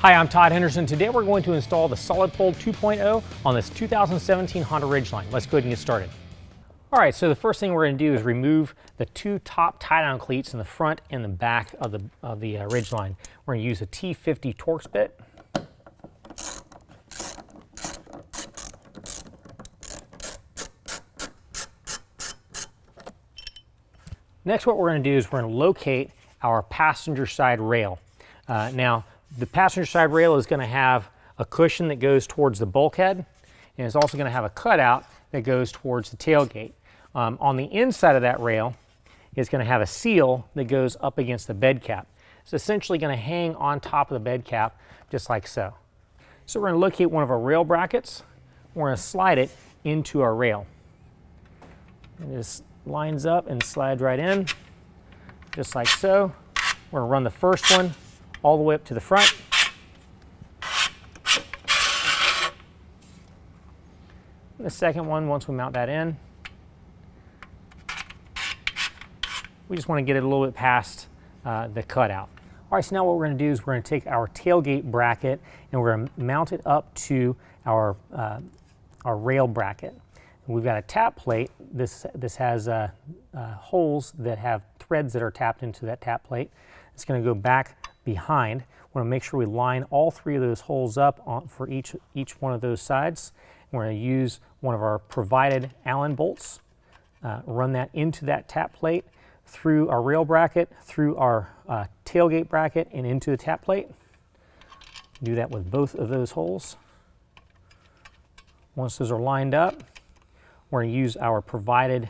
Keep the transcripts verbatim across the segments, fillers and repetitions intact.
Hi, I'm Todd Henderson. Today we're going to install the Solid Fold two point oh on this two thousand seventeen Honda Ridgeline. Let's go ahead and get started. All right, so the first thing we're going to do is remove the two top tie-down cleats in the front and the back of the, of the uh, Ridgeline. We're going to use a T fifty Torx bit. Next, what we're going to do is we're going to locate our passenger side rail. Uh, now, the passenger side rail is going to have a cushion that goes towards the bulkhead, and it's also going to have a cutout that goes towards the tailgate. Um, on the inside of that rail, it's going to have a seal that goes up against the bed cap. It's essentially going to hang on top of the bed cap, just like so. So we're going to locate one of our rail brackets. We're going to slide it into our rail. And just lines up and slides right in, just like so. We're going to run the first one all the way up to the front. And the second one, once we mount that in, we just want to get it a little bit past uh, the cutout. All right, so now what we're going to do is we're going to take our tailgate bracket and we're going to mount it up to our, uh, our rail bracket. We've got a tap plate. This, this has uh, uh, holes that have threads that are tapped into that tap plate. It's going to go back behind. We're going to make sure we line all three of those holes up on, for each, each one of those sides. We're going to use one of our provided Allen bolts, uh, run that into that tap plate, through our rail bracket, through our uh, tailgate bracket, and into the tap plate. Do that with both of those holes. Once those are lined up, we're going to use our provided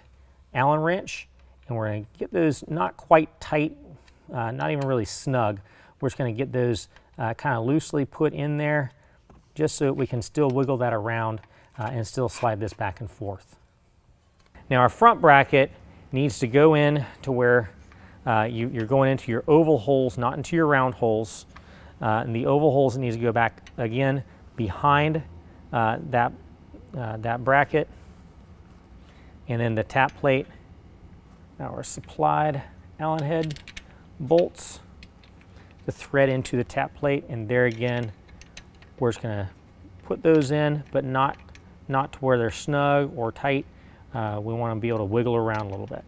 Allen wrench, and we're going to get those not quite tight, uh, not even really snug. We're just going to get those uh, kind of loosely put in there, just so that we can still wiggle that around uh, and still slide this back and forth. Now our front bracket needs to go in to where uh, you, you're going into your oval holes, not into your round holes. Uh, and the oval holes needs to go back again behind uh, that, uh, that bracket. And then the tap plate, our supplied Allen head bolts, the thread into the tap plate, and there again, we're just gonna put those in, but not, not to where they're snug or tight. Uh, we wanna be able to wiggle around a little bit.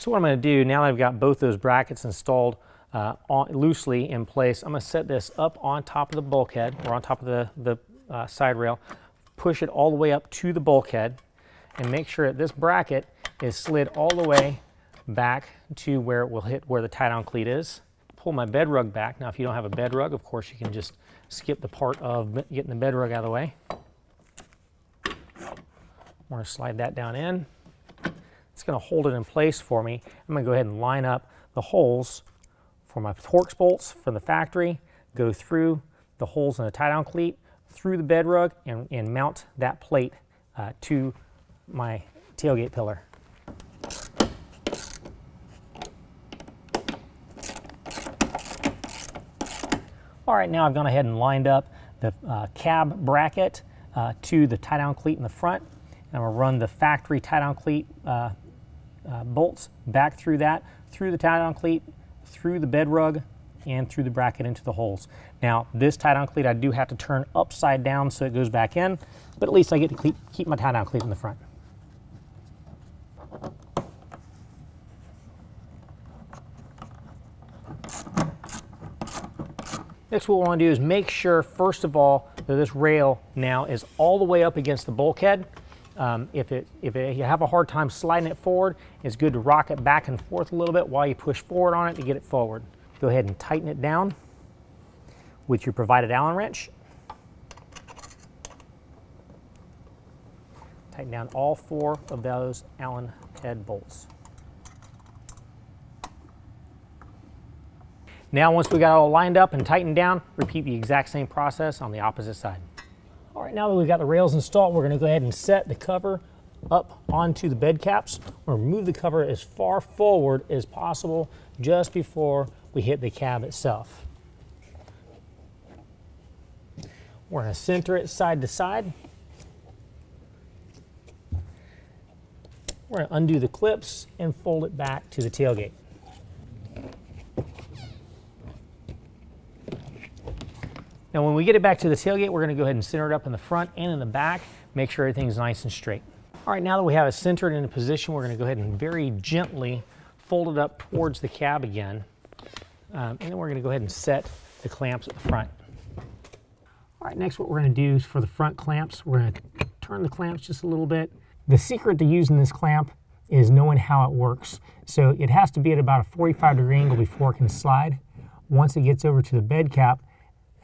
So what I'm gonna do, now that I've got both those brackets installed uh, on, loosely in place, I'm gonna set this up on top of the bulkhead, or on top of the, the uh, side rail, push it all the way up to the bulkhead, and make sure that this bracket is slid all the way back to where it will hit where the tie-down cleat is. Pull my bed rug back. Now, if you don't have a bed rug, of course, you can just skip the part of getting the bed rug out of the way. I'm going to slide that down in. It's going to hold it in place for me. I'm going to go ahead and line up the holes for my Torx bolts from the factory, go through the holes in the tie-down cleat, through the bed rug, and, and mount that plate uh, to my tailgate pillar. All right, now I've gone ahead and lined up the uh, cab bracket uh, to the tie-down cleat in the front. And I'm going to run the factory tie-down cleat uh, uh, bolts back through that, through the tie-down cleat, through the bed rug, and through the bracket into the holes. Now, this tie-down cleat I do have to turn upside down so it goes back in, but at least I get to keep my tie-down cleat in the front. Next, what we want to do is make sure, first of all, that this rail now is all the way up against the bulkhead. Um, if it, if it, you have a hard time sliding it forward, it's good to rock it back and forth a little bit while you push forward on it to get it forward. Go ahead and tighten it down with your provided Allen wrench. Tighten down all four of those Allen head bolts. Now, once we got all lined up and tightened down, repeat the exact same process on the opposite side. All right, now that we've got the rails installed, we're going to go ahead and set the cover up onto the bed caps. We're going to move the cover as far forward as possible just before we hit the cab itself. We're going to center it side to side. We're going to undo the clips and fold it back to the tailgate. Now when we get it back to the tailgate, we're going to go ahead and center it up in the front and in the back, make sure everything's nice and straight. All right, now that we have it centered into position, we're going to go ahead and very gently fold it up towards the cab again. Um, and then we're going to go ahead and set the clamps at the front. All right, next what we're going to do is for the front clamps, we're going to turn the clamps just a little bit. The secret to using this clamp is knowing how it works. So it has to be at about a forty-five degree angle before it can slide. Once it gets over to the bed cap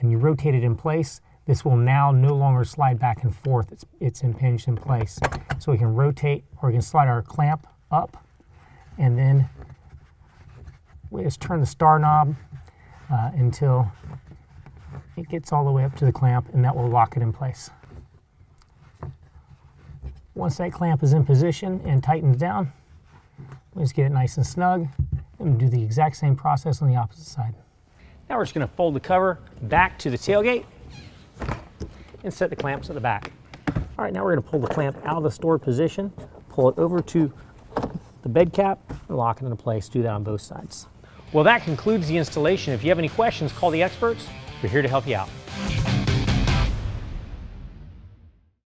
and you rotate it in place, this will now no longer slide back and forth. It's, it's impinged in place. So we can rotate, or we can slide our clamp up, and then we just turn the star knob uh, until it gets all the way up to the clamp, and that will lock it in place. Once that clamp is in position and tightens down, we just get it nice and snug, and do the exact same process on the opposite side. Now we're just going to fold the cover back to the tailgate and set the clamps at the back. All right, now we're going to pull the clamp out of the stored position, pull it over to the bed cap, and lock it into place. Do that on both sides. Well, that concludes the installation. If you have any questions, call the experts. We're here to help you out.